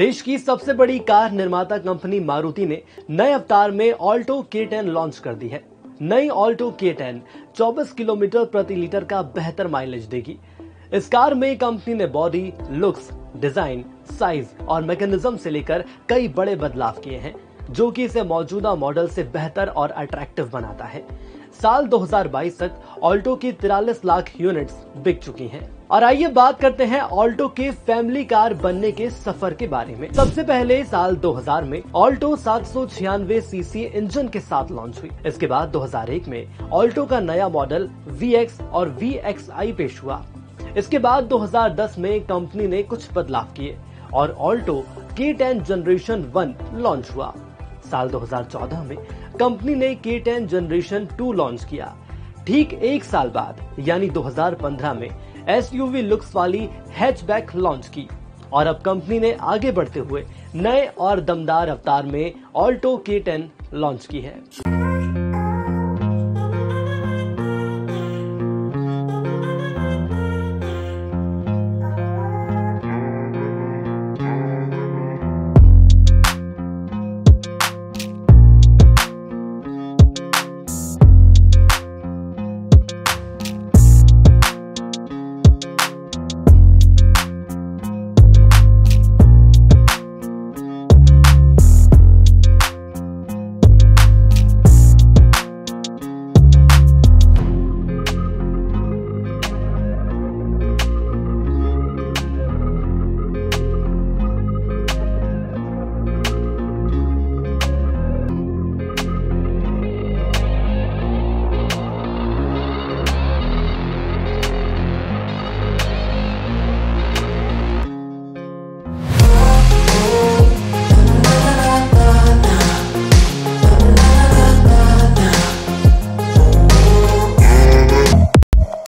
देश की सबसे बड़ी कार निर्माता कंपनी मारुति ने नए अवतार में ऑल्टो K10 लॉन्च कर दी है। नई ऑल्टो K10 24 किलोमीटर प्रति लीटर का बेहतर माइलेज देगी। इस कार में कंपनी ने बॉडी, लुक्स, डिजाइन, साइज और मैकेनिज्म से लेकर कई बड़े बदलाव किए हैं, जो कि इसे मौजूदा मॉडल से बेहतर और अट्रैक्टिव बनाता है। साल 2022 तक ऑल्टो की 43 लाख यूनिट्स बिक चुकी हैं। और आइए बात करते हैं ऑल्टो के फैमिली कार बनने के सफर के बारे में। सबसे पहले साल 2000 में ऑल्टो 796 सीसी इंजन के साथ लॉन्च हुई। इसके बाद 2001 में ऑल्टो का नया मॉडल VX और VXi पेश हुआ। इसके बाद 2010 में कंपनी ने कुछ बदलाव किए और ऑल्टो K10 जनरेशन 1 लॉन्च हुआ। साल 2014 में कंपनी ने K10 जनरेशन 2 लॉन्च किया। ठीक एक साल बाद यानी 2015 में SUV लुक्स वाली हैचबैक लॉन्च की। और अब कंपनी ने आगे बढ़ते हुए नए और दमदार अवतार में ऑल्टो K10 लॉन्च की है।